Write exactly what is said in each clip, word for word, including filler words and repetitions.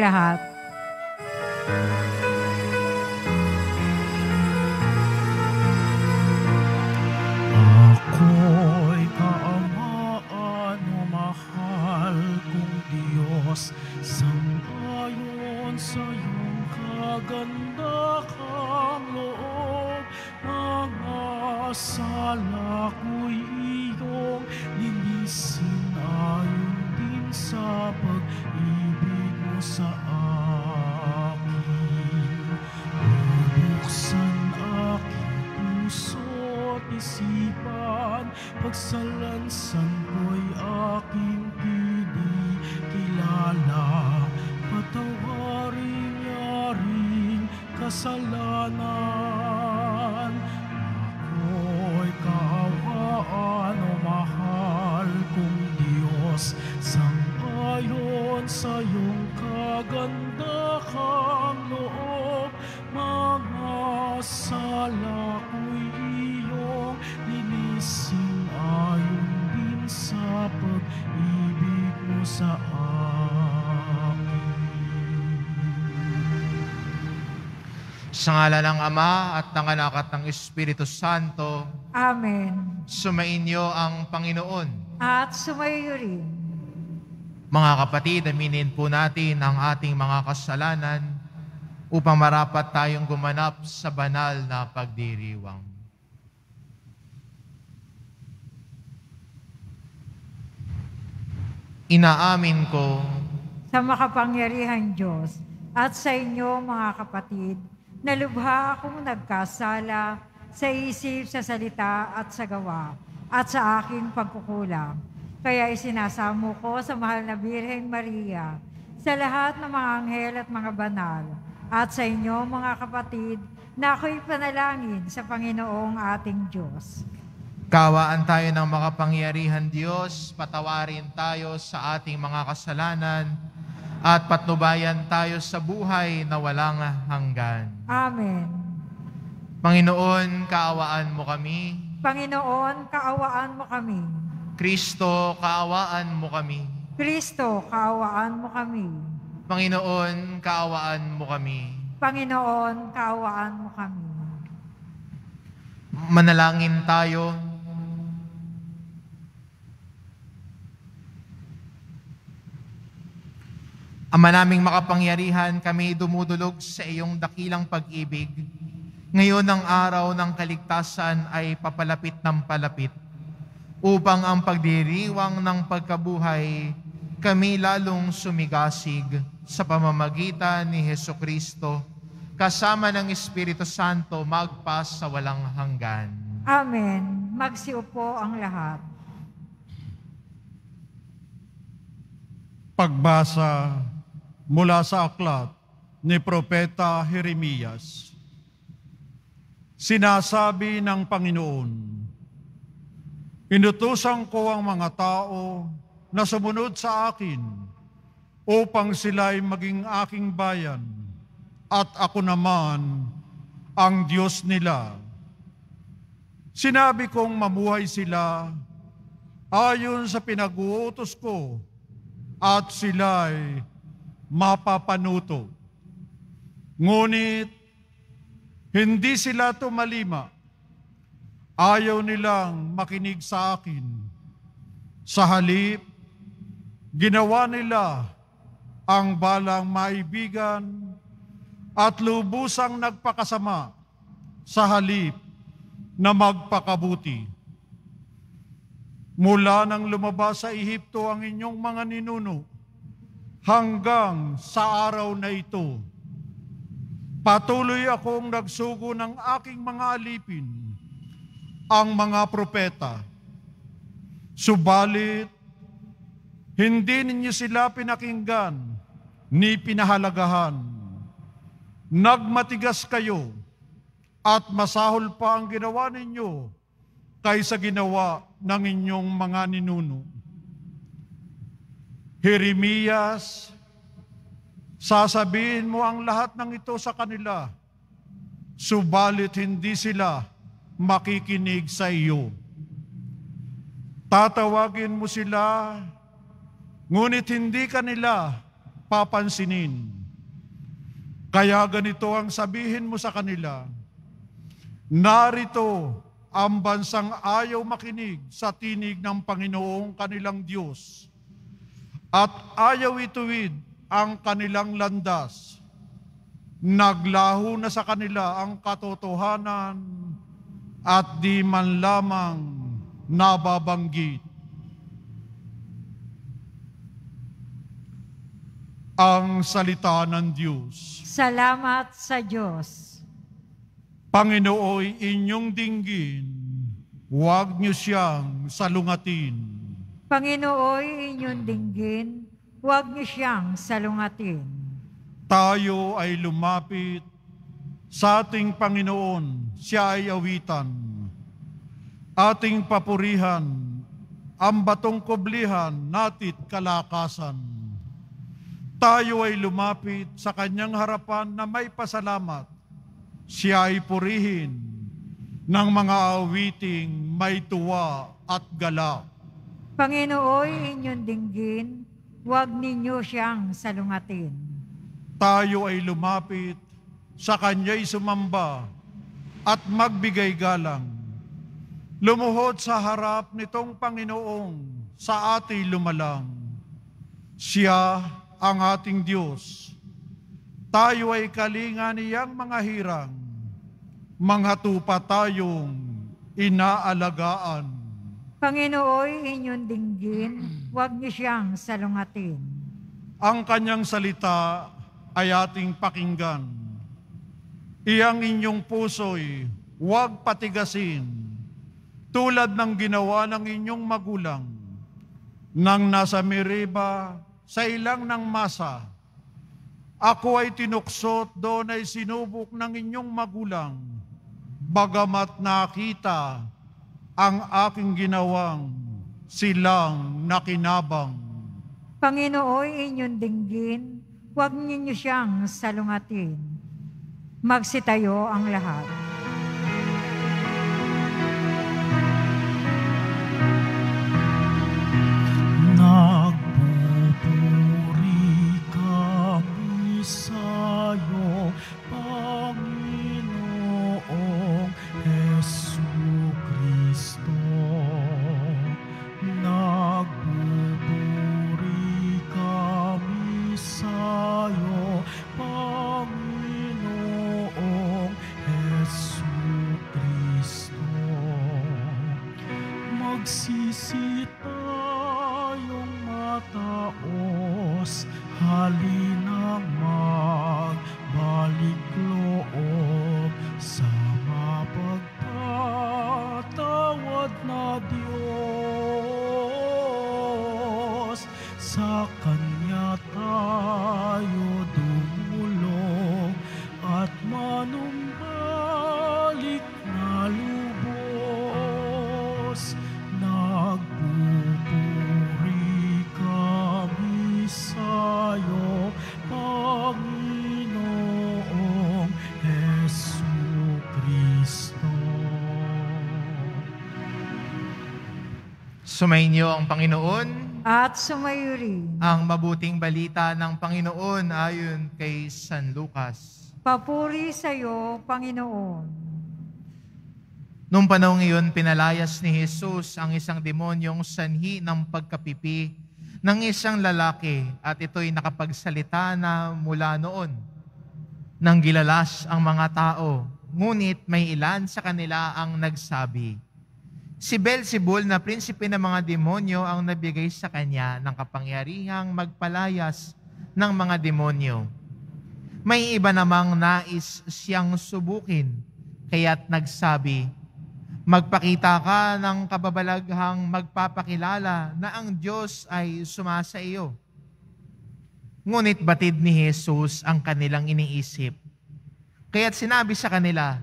Lahat. ayon sa iyong kagandahang loob, mga sala ko'y iyong linisin ayon din sa pag-ibig mo sa akin. Bubuksan aking puso at isipan, pagsalansan ko'y aking kinikilala. Patawarin niya rin kasalanan. Ako'y kaawaan o mahal kong Diyos, sangayon sa iyong kagandahang loob, mga sala ko'y iyong linisin ayon din sa pag-ibig mo sa akin. Sa ngala ng Ama at ng Anak at ng Espiritu Santo. Amen. Sumainyo ang Panginoon. At sumaiyo rin. Mga kapatid, aminin po natin ang ating mga kasalanan upang marapat tayong gumanap sa banal na pagdiriwang. Inaamin ko sa makapangyarihan Diyos at sa inyo mga kapatid, nalubha akong nagkasala sa isip, sa salita at sa gawa at sa aking pagkukulang. Kaya isinasamo ko sa mahal na Birheng Maria, sa lahat ng mga anghel at mga banal, at sa inyo mga kapatid na ako'y panalangin sa Panginoong ating Diyos. Kaawaan tayo ng makapangyarihan Diyos, patawarin tayo sa ating mga kasalanan, at patnubayan tayo sa buhay na walang hanggan. Amen. Panginoon, kaawaan mo kami. Panginoon, kaawaan mo kami. Kristo, kaawaan mo kami. Kristo, kaawaan mo kami. Panginoon, kaawaan mo kami. Panginoon, kaawaan mo kami. Manalangin tayo. Ama naming makapangyarihan, kami dumudulog sa iyong dakilang pag-ibig. Ngayon ang araw ng kaligtasan ay papalapit ng palapit, upang ang pagdiriwang ng pagkabuhay, kami lalong sumigasig sa pamamagitan ni Hesukristo, kasama ng Espiritu Santo magpas sa walang hanggan. Amen. Magsiupo ang lahat. Pagbasa mula sa aklat ni Propeta Jeremias. Sinasabi ng Panginoon, inutusan ko ang mga tao na sumunod sa akin upang sila'y maging aking bayan at ako naman ang Diyos nila. Sinabi kong mamuhay sila ayon sa pinag-uutos ko at sila'y mapapanuto. Ngunit, hindi sila tumalima. Ayaw nilang makinig sa akin. Sa halip, ginawa nila ang balang maibigan at lubusang nagpakasama sa halip na magpakabuti. Mula nang lumabas sa Ehipto ang inyong mga ninuno, hanggang sa araw na ito, patuloy akong nagsugo ng aking mga alipin, ang mga propeta. Subalit, hindi ninyo sila pinakinggan ni pinahalagahan. Nagmatigas kayo at masahol pa ang ginawa ninyo kaysa ginawa ng inyong mga ninuno. Jeremias, sasabihin mo ang lahat ng ito sa kanila, subalit hindi sila makikinig sa iyo. Tatawagin mo sila, ngunit hindi kanila papansinin. Kaya ganito ang sabihin mo sa kanila, narito ang bansang ayaw makinig sa tinig ng Panginoong kanilang Diyos, at ayaw ituwid ang kanilang landas Naglaho na sa kanila ang katotohanan at di man lamang nababanggit. Ang salita ng Diyos. Salamat sa Diyos. Panginooy, inyong dinggin, huwag niyo siyang salungatin. Panginooy, inyong dinggin, huwag niyo siyang salungatin. Tayo ay lumapit sa ating Panginoon, siya ay awitan. Ating papurihan, ang batong kublihan, natit kalakasan. Tayo ay lumapit sa kanyang harapan na may pasalamat. Siya ay purihin ng mga awiting may tuwa at galak. Panginooy, inyong dinggin, huwag ninyo siyang salungatin. Tayo ay lumapit sa kanya'y sumamba at magbigay galang. Lumuhod sa harap nitong Panginoong sa ating lumalang. Siya ang ating Diyos, tayo ay kalinga niyang mga hirang, mga tupa tayong inaalagaan. Panginooy, inyong dinggin, huwag niyo siyang salungatin. Ang kanyang salita ay ating pakinggan. Iyang inyong puso'y huwag patigasin, tulad ng ginawa ng inyong magulang, nang nasa Meribah, sa ilang ng masa, ako ay tinuksot, doon ay sinubok ng inyong magulang, bagamat nakita ang aking ginawang silang nakinabang. Panginooy, inyong dinggin, huwag ninyo siyang salungatin. Magsitayo ang lahat. Sa'yo, Panginoong Jesucristo, nagbuburi kami sa'yo, Panginoong Jesucristo. Magsisi tayong mataos, halina magbalik loob sa mapagpatawad na Diyos. Sa Kanya tayo dumulog at manumbalik na lubos. Nagbuburi kami sa'yo, Panginoong Jesucristo. Sumainyo ang Panginoon at sumayo rin ang mabuting balita ng Panginoon ayon kay San Lucas. Papuri sa iyo, Panginoon. Noong panahon iyon, pinalayas ni Jesus ang isang demonyong sanhi ng pagkapipi ng isang lalaki, at ito'y nakapagsalita na mula noon. Nang gilalas ang mga tao, ngunit may ilan sa kanila ang nagsabi, si Beelzebul na prinsipe ng mga demonyo ang nabigay sa kanya ng kapangyarihang magpalayas ng mga demonyo. May iba namang nais siyang subukin, kaya't nagsabi, magpakita ka ng kababalaghang magpapakilala na ang Diyos ay sumasa iyo. Ngunit batid ni Jesus ang kanilang iniisip. Kaya't sinabi sa kanila,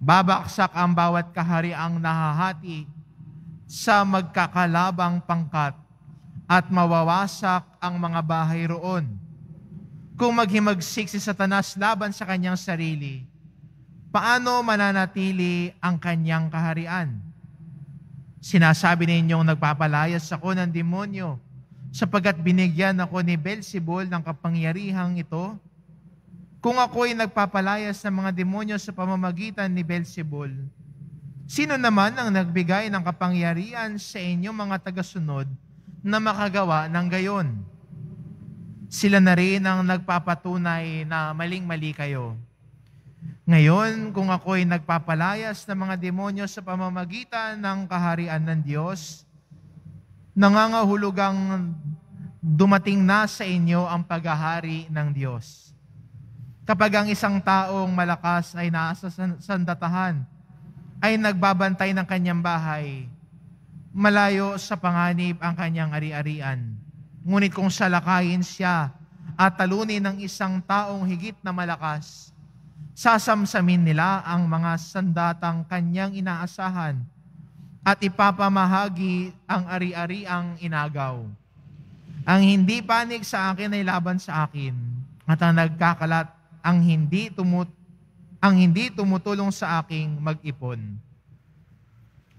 babaksak ang bawat kahariang nahahati sa magkakalabang pangkat at mawawasak ang mga bahay roon. Kung maghimagsik si Satanas laban sa kanyang sarili, paano mananatili ang kanyang kaharian? Sinasabi ninyong nagpapalayas ako ng demonyo sapagkat binigyan ako ni Beelzebul ng kapangyarihang ito. Kung ako'y nagpapalayas ng mga demonyo sa pamamagitan ni Beelzebul, sino naman ang nagbigay ng kapangyarihan sa inyong mga tagasunod na makagawa ng gayon? Sila na rin ang nagpapatunay na maling-mali kayo. Ngayon, kung ako'y nagpapalayas ng mga demonyo sa pamamagitan ng kaharian ng Diyos, nangangahulugang dumating na sa inyo ang paghahari ng Diyos. Kapag ang isang taong malakas ay nasa sandatahan, ay nagbabantay ng kanyang bahay, malayo sa panganib ang kanyang ari-arian. Ngunit kung salakayin siya at talunin ng isang taong higit na malakas, sasamsamin nila ang mga sandatang kanyang inaasahan at ipapamahagi ang ari-ariang inagaw. Ang hindi panig sa akin ay laban sa akin, at ang nagkakalat ang hindi tumut ang hindi tumutulong sa aking mag-ipon.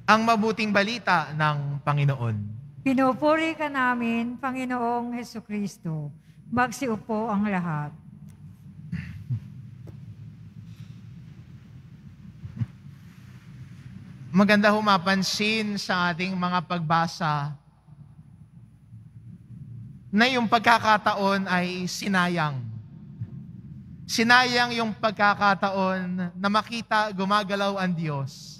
Ang mabuting balita ng Panginoon. Pinupuri ka namin, Panginoong Hesukristo. Magsiupo ang lahat. Maganda humapansin sa ating mga pagbasa na yung pagkakataon ay sinayang. Sinayang yung pagkakataon na makita gumagalaw ang Diyos.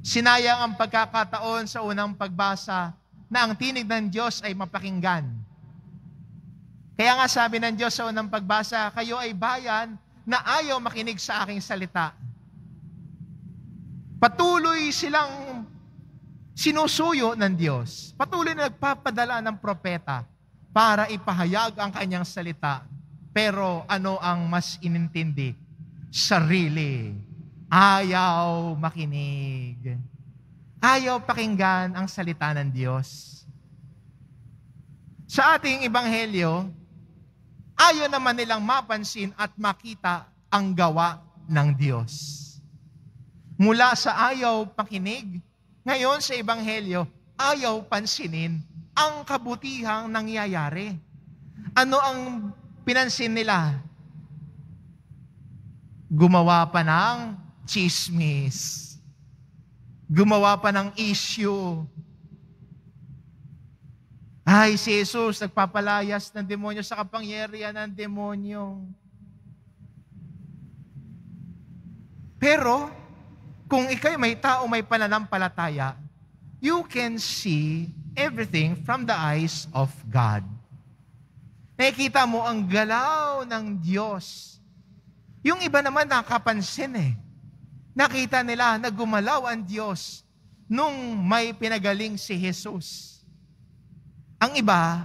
Sinayang ang pagkakataon sa unang pagbasa na ang tinig ng Diyos ay mapakinggan. Kaya nga sabi ng Diyos sa unang pagbasa, kayo ay bayan na ayaw makinig sa aking salita. Patuloy silang sinusuyo ng Diyos. Patuloy na nagpapadala ng propeta para ipahayag ang kanyang salita. Pero ano ang mas inintindi? Sarili. Ayaw makinig. Ayaw pakinggan ang salita ng Diyos. Sa ating ebanghelyo, ayaw naman nilang mapansin at makita ang gawa ng Diyos. Mula sa ayaw pakinig, ngayon sa Ebanghelyo, ayaw pansinin ang kabutihang nangyayari. Ano ang pinansin nila? Gumawa pa ng chismis. Gumawa pa ng issue. Ay, si Jesus nagpapalayas ng demonyo sa kapangyarihan ng demonyo. Pero, kung ikay may tao may pananampalataya, you can see everything from the eyes of God. Nakikita mo ang galaw ng Diyos. Yung iba naman nakapansin eh. Nakita nila na gumalaw ang Diyos nung may pinagaling si Jesus. Ang iba,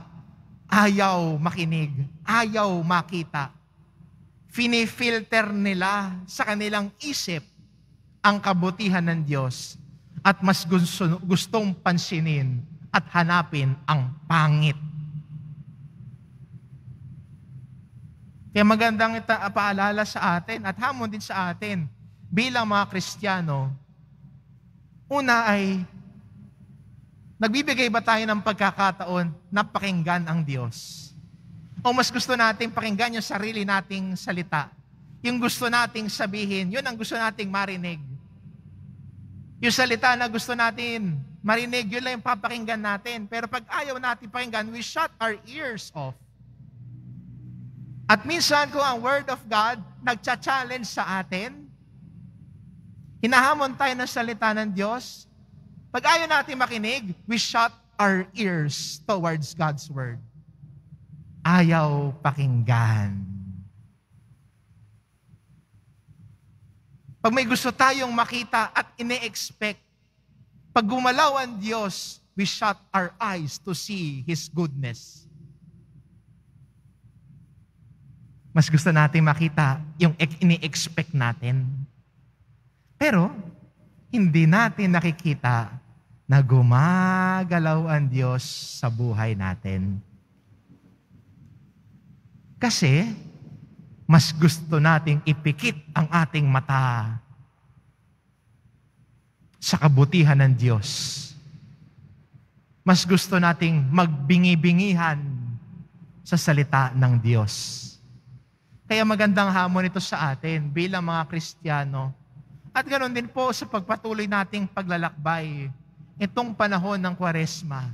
ayaw makinig, ayaw makita. Finifilter nila sa kanilang isip ang kabutihan ng Diyos at mas gusto, gustong pansinin at hanapin ang pangit. Kaya magandang ita, paalala sa atin at hamon din sa atin bilang mga Kristiyano, una ay nagbibigay ba tayo ng pagkakataon na pakinggan ang Diyos? O mas gusto natin pakinggan yung sarili nating salita? Yung gusto nating sabihin, yun ang gusto nating marinig. Yung salita na gusto natin marinig, yun lang yung papakinggan natin. Pero pag ayaw natin pakinggan, we shut our ears off. At minsan kung ang Word of God nagcha-challenge sa atin, hinahamon tayo ng salita ng Diyos, pag ayaw natin makinig, we shut our ears towards God's Word. Ayaw pakinggan. Pag may gusto tayong makita at ine-expect, pag gumalaw ang Diyos, we shut our eyes to see His goodness. Mas gusto natin makita yung ine-expect natin. Pero, hindi natin nakikita na gumagalaw ang Diyos sa buhay natin. Kasi, mas gusto nating ipikit ang ating mata sa kabutihan ng Diyos. Mas gusto nating magbingi-bingihan sa salita ng Diyos. Kaya magandang hamon ito sa atin bilang mga Kristiyano. At ganoon din po sa pagpatuloy nating paglalakbay itong panahon ng Kwaresma.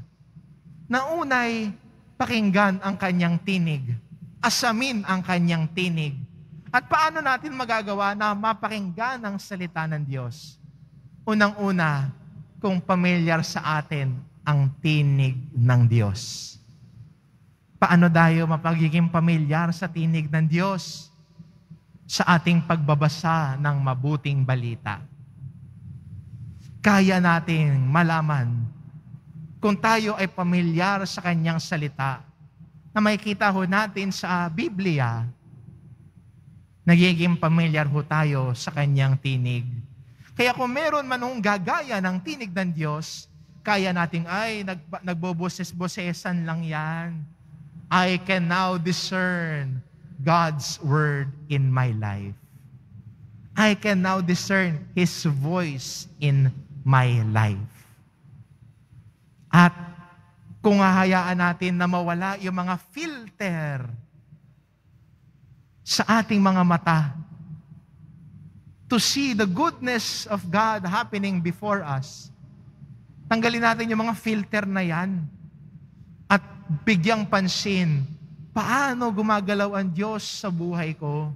Na unay, pakinggan ang kanyang tinig, asamin ang kanyang tinig. At paano natin magagawa na mapakinggan ang salita ng Diyos? Unang-una, kung pamilyar sa atin ang tinig ng Diyos. Paano tayo mapagiging pamilyar sa tinig ng Diyos? Sa ating pagbabasa ng mabuting balita. Kaya natin malaman kung tayo ay pamilyar sa kanyang salita na makikita ho natin sa Biblia, nagiging pamilyar ho tayo sa kanyang tinig. Kaya kung meron man hong gagaya ng tinig ng Diyos, kaya natin, ay, nagboboses-bosesan lang yan. I can now discern God's word in my life. I can now discern His voice in my life. At kung hahayaan natin na mawala yung mga filter sa ating mga mata to see the goodness of God happening before us, tanggalin natin yung mga filter na yan at bigyang pansin, paano gumagalaw ang Diyos sa buhay ko?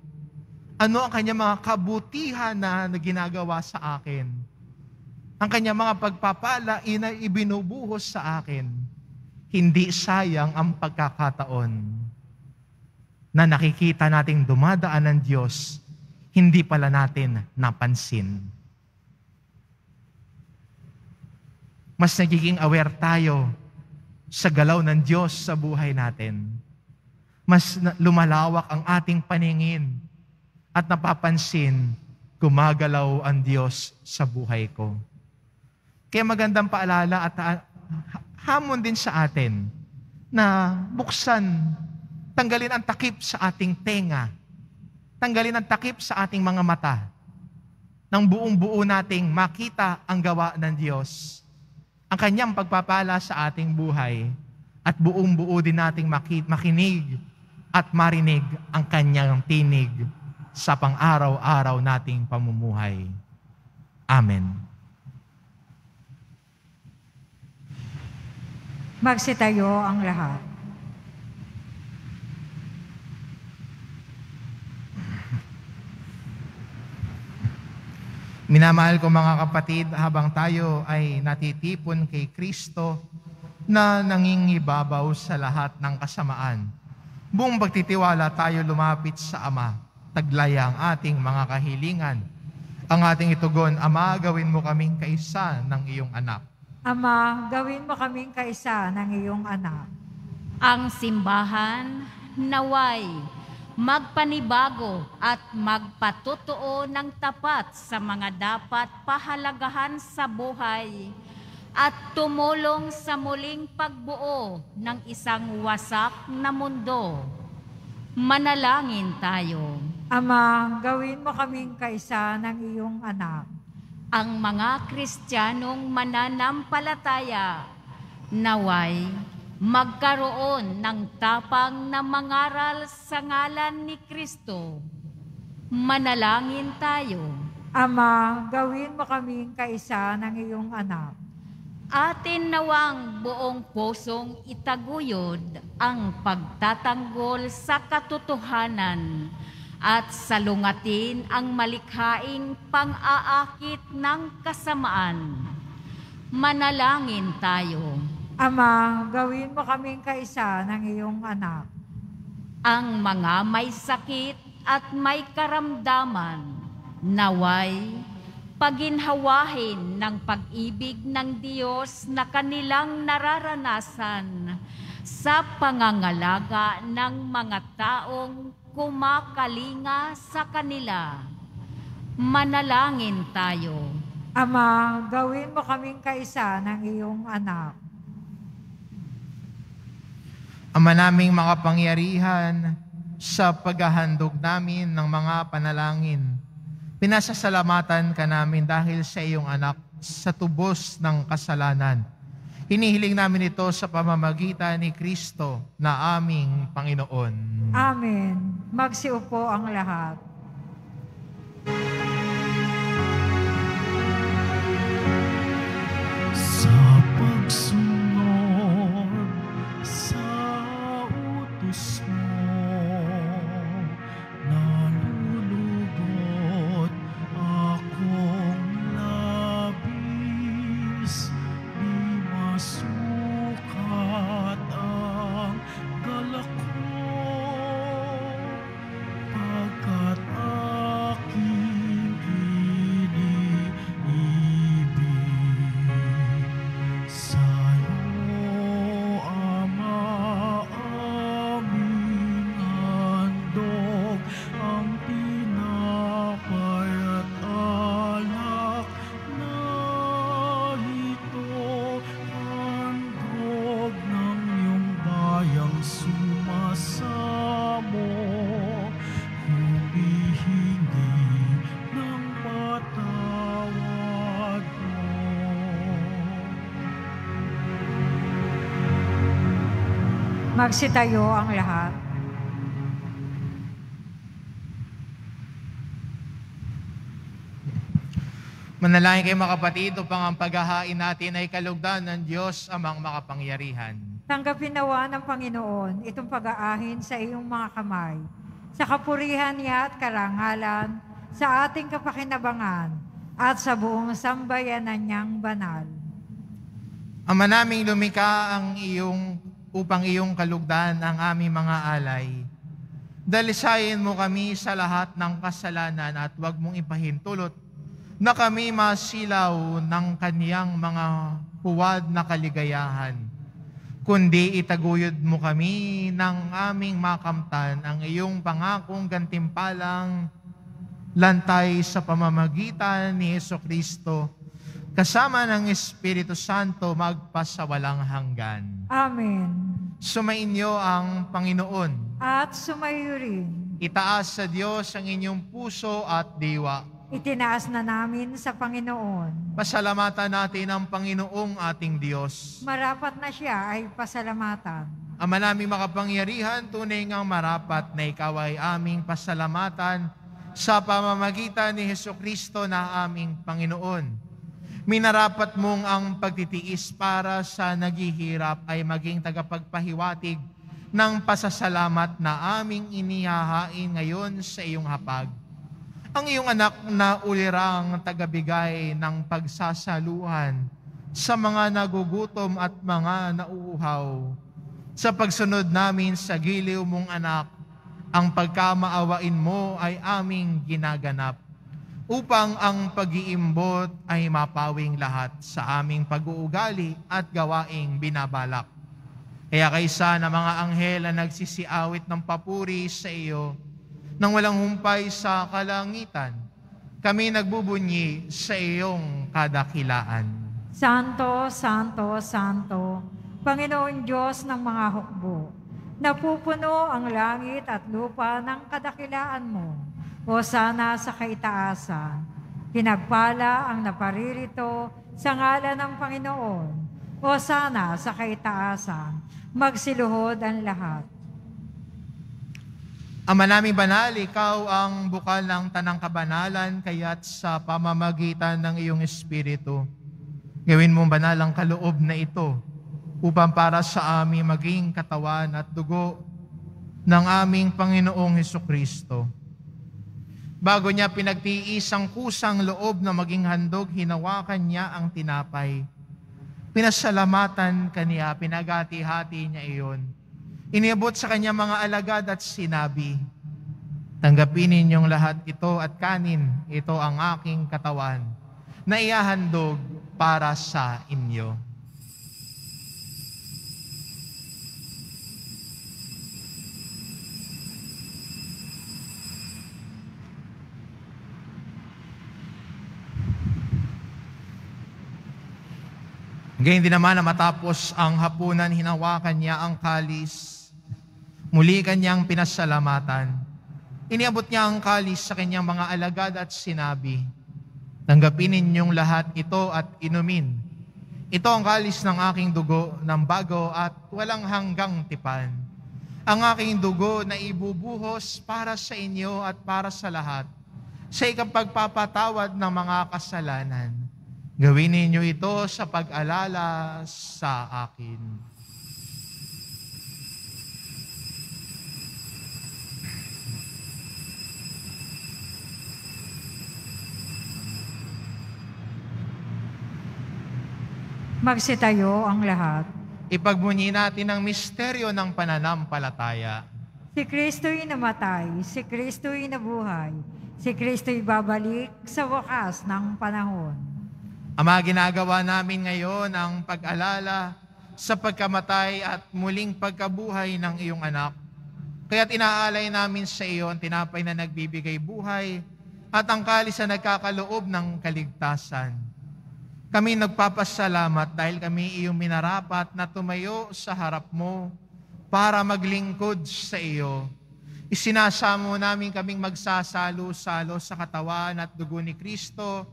Ano ang kanyang mga kabutihan na ginagawa sa akin? Ang kanyang mga pagpapala na ibinubuhos sa akin, hindi sayang ang pagkakataon na nakikita nating dumadaan ng Diyos, hindi pala natin napansin. Mas nagiging aware tayo sa galaw ng Diyos sa buhay natin. Mas lumalawak ang ating paningin at napapansin, gumagalaw ang Diyos sa buhay ko. Kaya magandang paalala at hamon din sa atin na buksan, tanggalin ang takip sa ating tenga, tanggalin ang takip sa ating mga mata, nang buong-buo nating makita ang gawa ng Diyos, ang kanyang pagpapala sa ating buhay, at buong-buo din nating makinig at marinig ang kanyang tinig sa pang-araw-araw nating pamumuhay. Amen. Magsitayo ang lahat. Minamahal ko mga kapatid, habang tayo ay natitipon kay Kristo na nangingibabaw sa lahat ng kasamaan, buong pagtitiwala tayo lumapit sa Ama. Taglaya ang ating mga kahilingan. Ang ating itugon, Ama, gawin mo kaming kaisa ng iyong anak. Ama, gawin mo kaming kaisa ng iyong anak. Ang simbahan, naway, magpanibago at magpatotoo ng tapat sa mga dapat pahalagahan sa buhay at tumulong sa muling pagbuo ng isang wasak na mundo. Manalangin tayo. Ama, gawin mo kaming kaisa ng iyong anak. Ang mga Kristiyanong mananampalataya, naway magkaroon ng tapang na mangaral sa ngalan ni Kristo. Manalangin tayo. Ama, gawin mo kaming kaisa ng iyong anak. Atin nawang buong pusong itaguyod ang pagtatanggol sa katotohanan at salungatin ang malikhaing pang-aakit ng kasamaan. Manalangin tayo. Ama, gawin mo kaming kaisa ng iyong anak. Ang mga may sakit at may karamdaman, naway paginhawahin ng pag-ibig ng Diyos na kanilang nararanasan sa pangangalaga ng mga taong kumakalinga sa kanila. Manalangin tayo. Ama, gawin mo kaming kaisa ng iyong anak. Ama naming makapangyarihan, sa paghahandog namin ng mga panalangin, pinasasalamatan ka namin dahil sa iyong anak sa tubos ng kasalanan. Hinihiling namin ito sa pamamagitan ni Kristo na aming Panginoon. Amen. Magsiupo ang lahat. Sa pagsunod sa Magsitayo ang lahat. Manalangin kayo mga kapatid upang ang paghahain natin ay kalugdan ng Diyos amang makapangyarihan. Tanggapin nawa ng Panginoon itong pag-aahin sa iyong mga kamay, sa kapurihan niya at karangalan, sa ating kapakinabangan, at sa buong sambayanan niyang banal. Ama naming lumika ang iyong, upang iyong kalugdan ang aming mga alay. Dalisayin mo kami sa lahat ng kasalanan at huwag mong ipahintulot na kami masilaw ng kaniyang mga huwad na kaligayahan. Kundi itaguyod mo kami ng aming makamtan ang iyong pangakong gantimpalang lantay sa pamamagitan ni Jesucristo, kasama ng Espiritu Santo magpasawalang hanggan. Amen. Sumainyo ang Panginoon. At sumayo rin. Itaas sa Diyos ang inyong puso at diwa. Itinaas na namin sa Panginoon. Pasalamatan natin ang Panginoong ating Diyos. Marapat na siya ay pasalamatan. Ama naming makapangyarihan, tunay ngang marapat na ikaw ay aming pasalamatan sa pamamagitan ni Jesucristo na aming Panginoon. Minarapat mong ang pagtitiis para sa naghihirap ay maging tagapagpahiwatig ng pasasalamat na aming inihahain ngayon sa iyong hapag. Ang iyong anak na ulirang tagabigay ng pagsasaluhan sa mga nagugutom at mga nauuhaw. Sa pagsunod namin sa giliw mong anak, ang pagkamaawain mo ay aming ginaganap upang ang pag-iimbot ay mapawing lahat sa aming pag-uugali at gawaing binabalak. Kaya kaysa na mga anghel na nagsisiawit ng papuri sa iyo nang walang humpay sa kalangitan, kami nagbubunyi sa iyong kadakilaan. Santo, Santo, Santo, Panginoon Diyos ng mga hukbo, napupuno ang langit at lupa ng kadakilaan mo. Hosana sa kaitaasan. Pinagpala ang naparirito sa ngalan ng Panginoon. Hosana sa kaitaasan. Magsiluhod ang lahat. Ama naming banal, ikaw ang bukal ng tanang kabanalan, kaya't sa pamamagitan ng iyong Espiritu, gawin mong banal ang kaloob na ito, upang para sa amin maging katawan at dugo ng aming Panginoong Jesucristo. Bago niya pinagtiis ang kusang loob na maging handog, hinawakan niya ang tinapay. Pinasalamatan kaniya, pinagati-hati niya iyon. Iniabot sa kanya mga alagad at sinabi, "Tanggapin ninyong lahat ito at kanin, ito ang aking katawan, na ihahandog para sa inyo." Gayon din naman na matapos ang hapunan, hinawakan niya ang kalis. Muli kanyang pinasalamatan. Iniabot niya ang kalis sa kanyang mga alagad at sinabi, "Tanggapin ninyong lahat ito at inumin. Ito ang kalis ng aking dugo ng bago at walang hanggang tipan. Ang aking dugo na ibubuhos para sa inyo at para sa lahat, sa ikapagpapatawad ng mga kasalanan. Gawin ninyo ito sa pag-alala sa akin." Magsitayo ang lahat. Ipagbunyi natin ang misteryo ng pananampalataya. Si Kristo'y namatay, si Kristo'y nabuhay, si Kristo'y babalik sa wakas ng panahon. Ama, ginagawa namin ngayon ang pag-alala sa pagkamatay at muling pagkabuhay ng iyong anak. Kaya't inaalay namin sa iyo ang tinapay na nagbibigay buhay at ang kalis na nagkakaloob ng kaligtasan. Kami nagpapasalamat dahil kami iyong minarapat na tumayo sa harap mo para maglingkod sa iyo. Isinasamo namin kaming magsasalo-salo sa katawan at dugo ni Kristo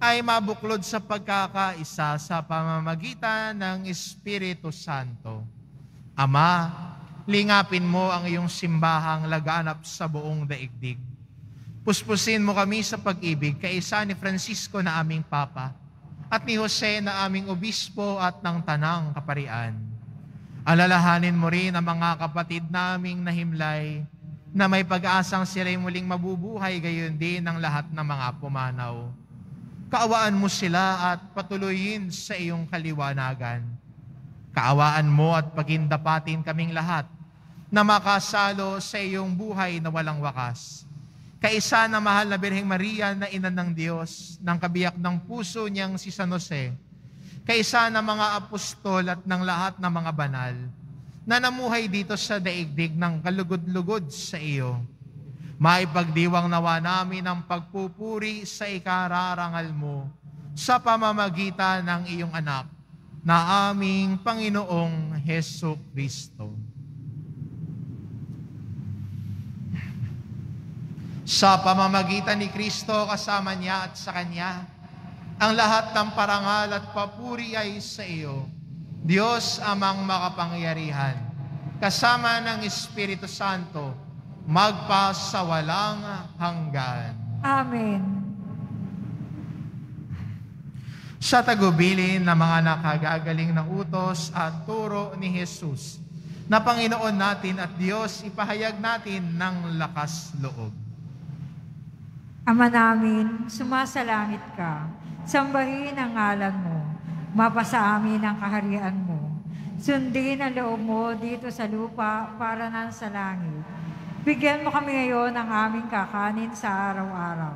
ay mabuklod sa pagkakaisa sa pamamagitan ng Espiritu Santo. Ama, Lingapin mo ang iyong simbahang laganap sa buong daigdig. Puspusin mo kami sa pag-ibig, kaisa ni Francisco na aming Papa, at ni Jose na aming Obispo at ng Tanang Kaparian. Alalahanin mo rin ang mga kapatid naming nahimlay, na may pag-asang sila'y muling mabubuhay, gayon din ang lahat ng mga pumanaw. Kaawaan mo sila at patuloyin sa iyong kaliwanagan. Kaawaan mo at pagindapatin kaming lahat na makasalo sa iyong buhay na walang wakas. Kaisa na mahal na Birheng Maria na ina ng Diyos, ng kabiyak ng puso niyang si San Jose, kaisa na mga apostol at ng lahat ng mga banal, na namuhay dito sa daigdig ng kalugod-lugod sa iyo. Maipagdiwang nawa namin ang pagpupuri sa ikararangal mo sa pamamagitan ng iyong anak na aming Panginoong Hesu Kristo. Sa pamamagitan ni Kristo kasama niya at sa Kanya, ang lahat ng parangal at papuri ay sa iyo, Diyos amang makapangyarihan, kasama ng Espiritu Santo, magpa sa walang hanggan. Amen. Sa tagubilin ng mga nakagagaling ng utos at turo ni Jesus, na Panginoon natin at Diyos, ipahayag natin ng lakas loob. Ama namin, sumasalangit ka, sambahin ang ngalan mo. Mapasa amin ang kaharian mo. Sundin ang loob mo dito sa lupa para nang sa langit. Bigyan mo kami ngayon ng aming kakanin sa araw-araw.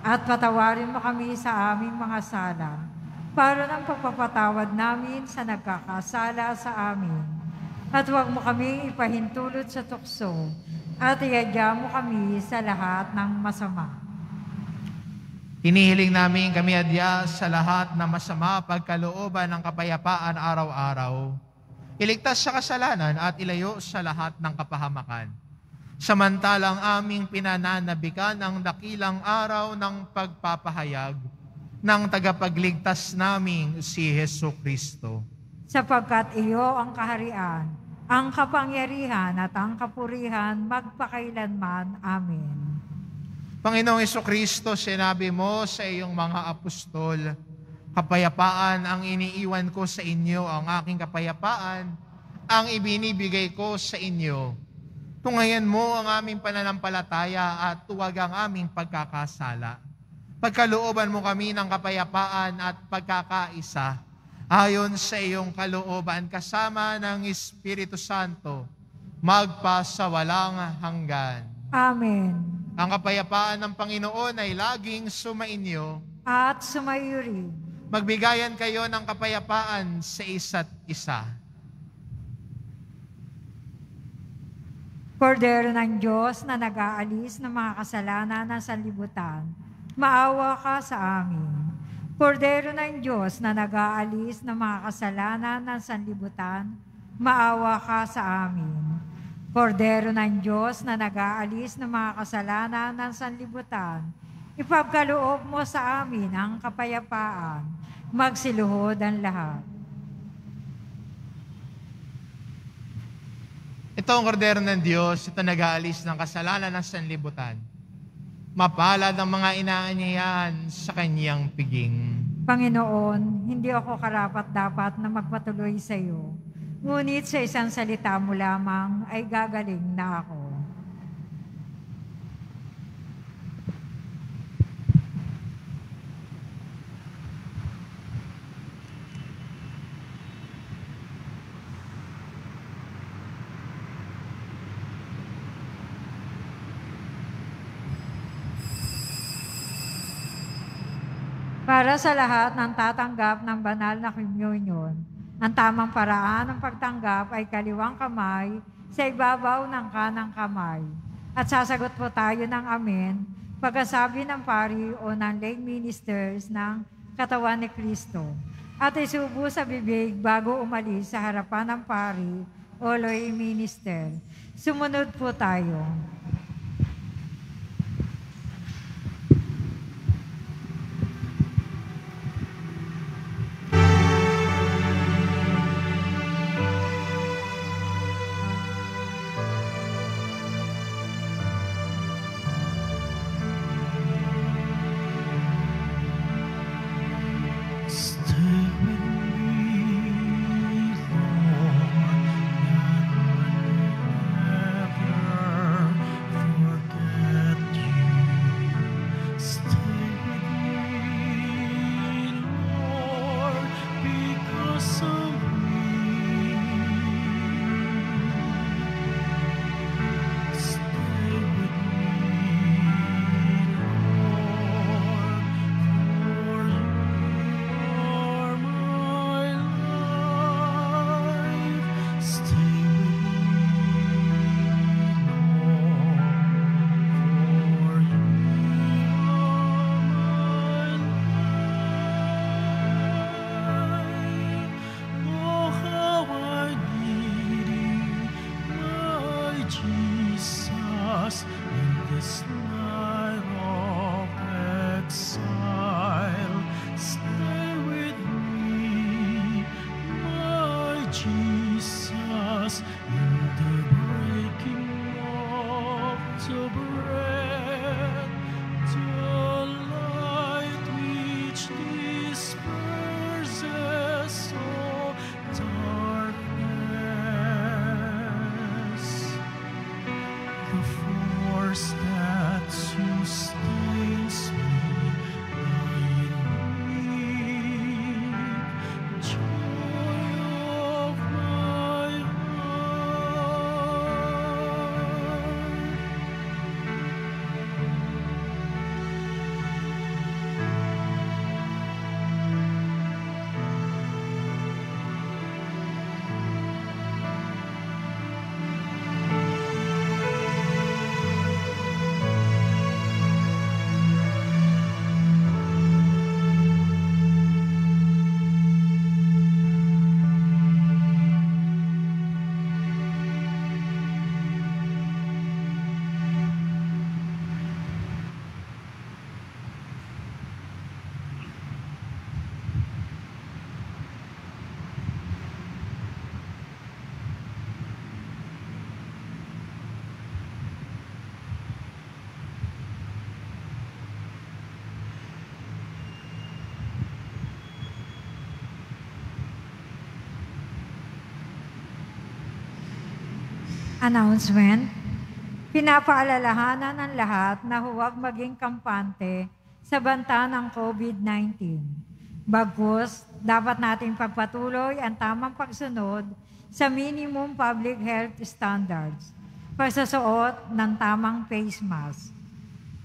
At patawarin mo kami sa aming mga sala para ng pagpapatawad namin sa nagkakasala sa amin. At huwag mo kami ipahintulot sa tukso at iadya mo kami sa lahat ng masama. Hinihiling namin kami adya sa lahat na masama pagkalooban ng kapayapaan araw-araw. Iligtas sa kasalanan at ilayo sa lahat ng kapahamakan. Samantalang aming pinananabikan ang dakilang araw ng pagpapahayag ng tagapagligtas naming si Hesu Kristo. Sapagkat iyo ang kaharian, ang kapangyarihan at ang kapurihan magpakailanman. Amen. Panginoong Jesucristo, sinabi mo sa iyong mga apostol, kapayapaan ang iniiwan ko sa inyo, ang aking kapayapaan, ang ibinibigay ko sa inyo. Tungayan mo ang aming pananampalataya at tuwag ang aming pagkakasala. Pagkalooban mo kami ng kapayapaan at pagkakaisa, ayon sa iyong kalooban kasama ng Espiritu Santo, magpa sa walang hanggan. Amen. Ang kapayapaan ng Panginoon ay laging sumainyo at sumaiyo rin. Magbigayan kayo ng kapayapaan sa isa't isa. Kordero ng Diyos na nag-aalis ng mga kasalanan ng sanlibutan, maawa ka sa amin. Kordero ng Diyos na nag-aalis ng mga kasalanan ng sanlibutan, maawa ka sa amin. Kordero ng Diyos na nag-aalis ng mga kasalanan ng sanlibutan, ipagkaloob mo sa amin ang kapayapaan, magsiluhod ang lahat. Ito ang kordero ng Diyos, ito nag-aalis ng kasalanan ng sanlibutan. Mapalad ang mga inaanyayahan sa kanyang piging. Panginoon, hindi ako karapat-dapat na magpatuloy sa iyo. Ngunit sa isang salita mo lamang ay gagaling na ako. Para sa lahat ng tatanggap ng banal na komunyon, ang tamang paraan ng pagtanggap ay kaliwang kamay sa ibabaw ng kanang kamay. At sasagot po tayo ng amen pagkasabi ng pari o ng lay ministers ng katawan ni Kristo. At isubo sa bibig bago umalis sa harapan ng pari o lay minister. Sumunod po tayo. Announcement, pinapaalalahanan ng lahat na huwag maging kampante sa banta ng COVID nineteen. Bagkus, dapat nating pagpatuloy ang tamang pagsunod sa minimum public health standards, pagsusuot ng tamang face mask.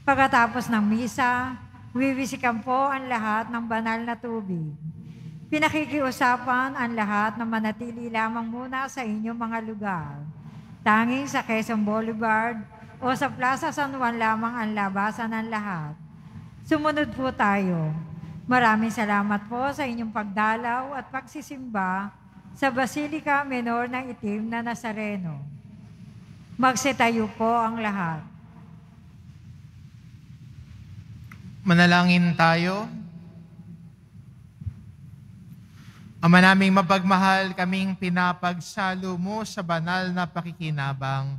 Pagkatapos ng misa, wiwisikan po ang lahat ng banal na tubig. Pinakikiusapan ang lahat na manatili lamang muna sa inyong mga lugar. Tanging sa Quezon Boulevard o sa Plaza San Juan lamang ang labasan ng lahat. Sumunod po tayo. Maraming salamat po sa inyong pagdalaw at pagsisimba sa Basilica Minor ng Itim na Nazareno. Magsitayo po ang lahat. Manalangin tayo. Ama naming mapagmahal, kaming pinapagsalo mo sa banal na pakikinabang.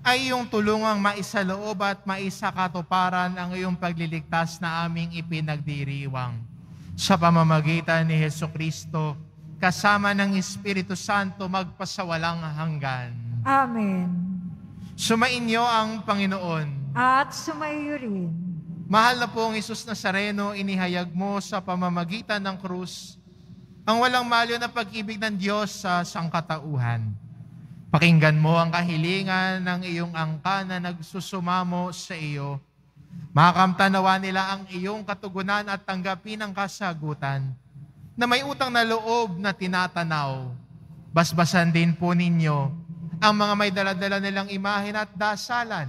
Ay iyong tulungang maisaloob at maisakatuparan ang iyong pagliligtas na aming ipinagdiriwang. Sa pamamagitan ni Hesukristo, kasama ng Espiritu Santo magpasawalang hanggan. Amen. Sumainyo ang Panginoon. At sumaiyo rin. Mahal na pong Isus Nazareno, inihayag mo sa pamamagitan ng krus ang walang malyo na pag-ibig ng Diyos sa sangkatauhan. Pakinggan mo ang kahilingan ng iyong angka na nagsusumamo sa iyo. Makamtanawa nila ang iyong katugunan at tanggapin ang kasagutan na may utang na loob na tinatanaw. Basbasan din po ninyo ang mga may daladala nilang imahen at dasalan.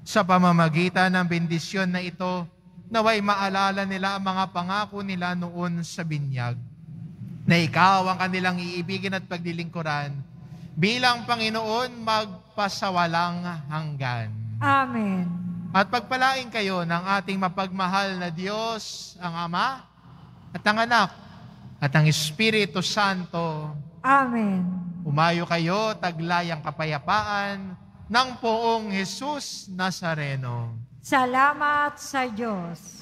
Sa pamamagitan ng bendisyon na ito, naway maalala nila ang mga pangako nila noon sa binyag, na ikaw ang kanilang iibigin at paglilingkuran bilang Panginoon magpasawalang hanggan. Amen. At pagpalain kayo ng ating mapagmahal na Diyos, ang Ama, at ang Anak, at ang Espiritu Santo. Amen. Umayo kayo, taglayang kapayapaan ng poong Jesus Nazareno. Salamat sa Diyos.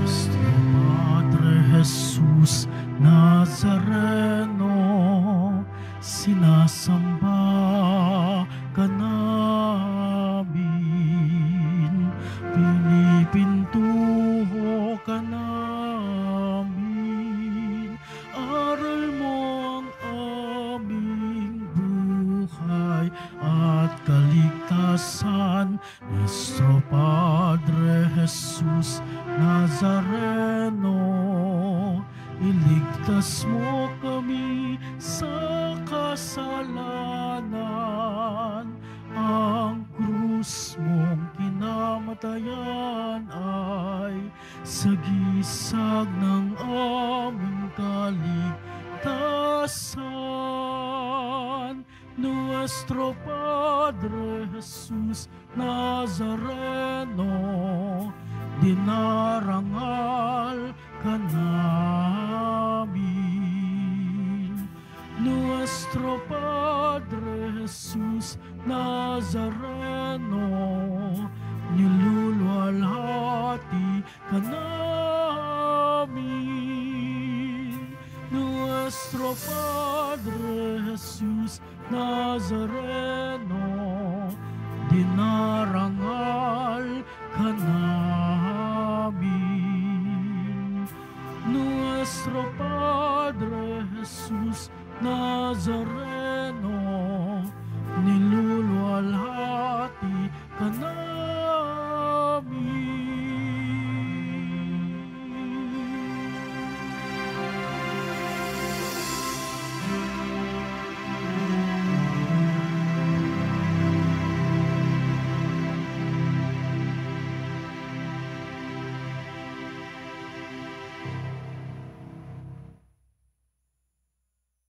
Nuestro Padre Jesus Nazareno, sinasamba ka namin, pinipintuho ka namin, aral mo ang aming buhay at kaligtasan. Nuestro Padre Jesus Nazareno, iligtas mo kami sa kasalanan. Ang krus mong kinamatayan ay sagisag ng aming kaligtasan. Nuestro Padre Jesus Nazareno, dinarangal ka namin. Nuestro Padre Jesus Nazareno, niluluwalhati ka namin. Nuestro Padre Jesus Nazareno, dinarangal ka namin. Nuestro Padre Jesus Nazareno.